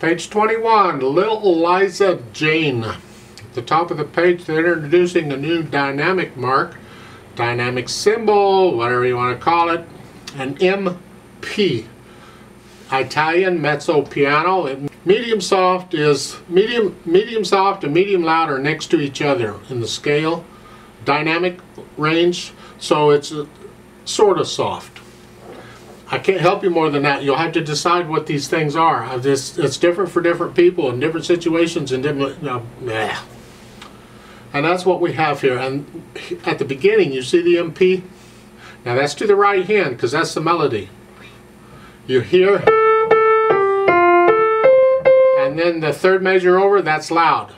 Page 21, Li'l Liza Jane. At the top of the page, they're introducing the new dynamic mark, dynamic symbol, whatever you want to call it, an MP. Italian mezzo piano. Medium soft is medium soft and medium loud are next to each other in the scale dynamic range, so it's sort of soft. I can't help you more than that. You'll have to decide what these things are. It's different for different people and different situations and different. And that's what we have here. And at the beginning, you see the MP. Now that's to the right hand because that's the melody. You hear, and then the third measure over, that's loud.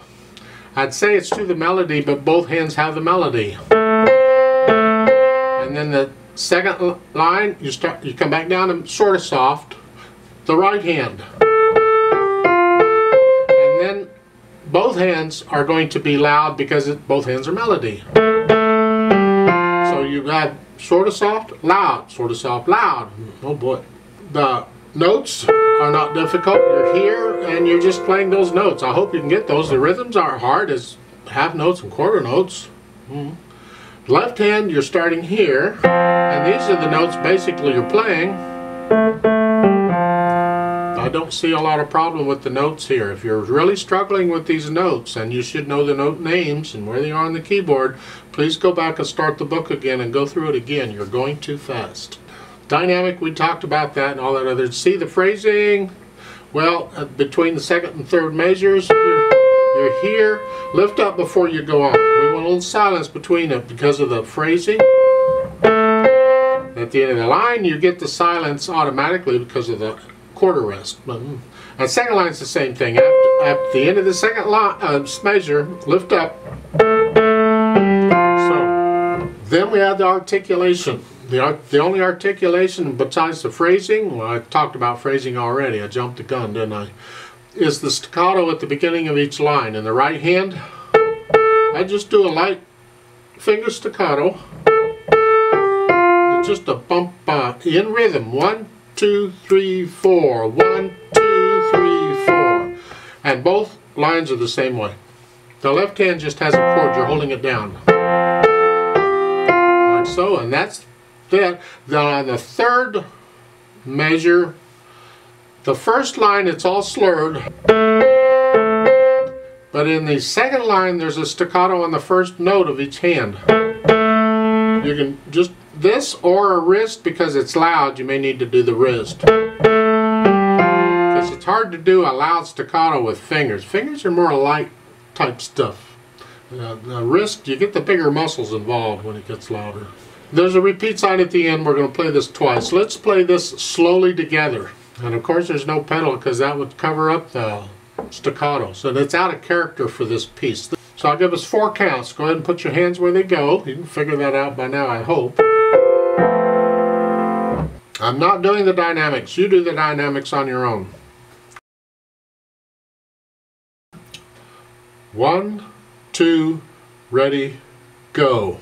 I'd say it's to the melody, but both hands have the melody. And then the second line, you come back down and sort of soft, the right hand. And then both hands are going to be loud because both hands are melody. So you got sort of soft, loud, sort of soft, loud. Oh boy. The notes are not difficult. You're here and you're just playing those notes. I hope you can get those. The rhythms aren't hard as half notes and quarter notes. Left hand, you're starting here, and these are the notes basically you're playing. I don't see a lot of problem with the notes here. If you're really struggling with these notes, and you should know the note names and where they are on the keyboard, please go back and start the book again and go through it again. You're going too fast. Dynamic, we talked about that and all that other. See the phrasing? Well, between the second and third measures, you're here. Lift up before you go on. We want a little silence between it because of the phrasing. At the end of the line, you get the silence automatically because of the quarter rest. And second line is the same thing. At the end of the second line, measure, lift up. So, then we have the articulation. The only articulation besides the phrasing, well, I talked about phrasing already, I jumped the gun, didn't I, is the staccato at the beginning of each line. In the right hand, I just do a light finger staccato, it's just a bump in rhythm, 1, 2, 3, 4, 1, 2, 3, 4, and both lines are the same way. The left hand just has a chord, you're holding it down, like so, and that's. Then on the third measure, the first line it's all slurred, but in the second line there's a staccato on the first note of each hand. You can just this or a wrist because it's loud. You may need to do the wrist because it's hard to do a loud staccato with fingers. Fingers are more light type stuff. The wrist, you get the bigger muscles involved when it gets louder. There's a repeat sign at the end. We're going to play this twice. Let's play this slowly together. And of course there's no pedal because that would cover up the staccato. So that's out of character for this piece. So I'll give us 4 counts. Go ahead and put your hands where they go. You can figure that out by now, I hope. I'm not doing the dynamics. You do the dynamics on your own. 1, 2, ready, go.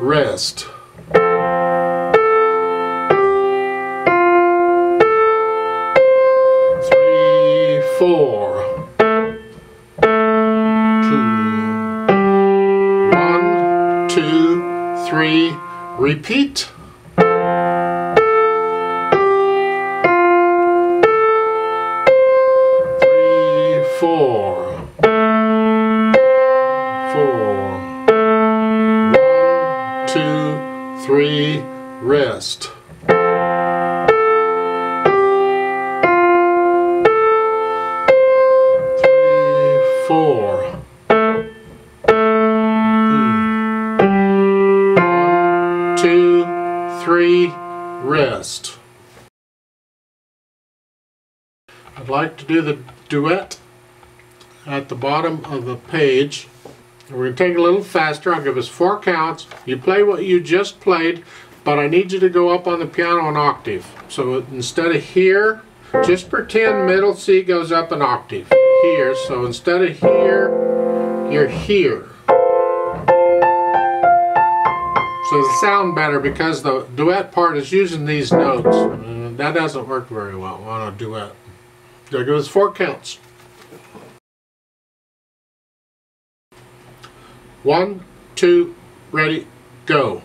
Rest. 3, 4. 2, 1, 2, 3. Repeat. 3, 4. 3, rest. 3, 4. 1, 2, 3, rest. I'd like to do the duet at the bottom of the page. We're going to take it a little faster. I'll give us 4 counts. You play what you just played, but I need you to go up on the piano an octave. So instead of here, Just pretend middle C goes up an octave here, so instead of here, you're here. So it'll sound better because the duet part is using these notes. That doesn't work very well on a duet. There goes four counts. 1, 2, ready, go.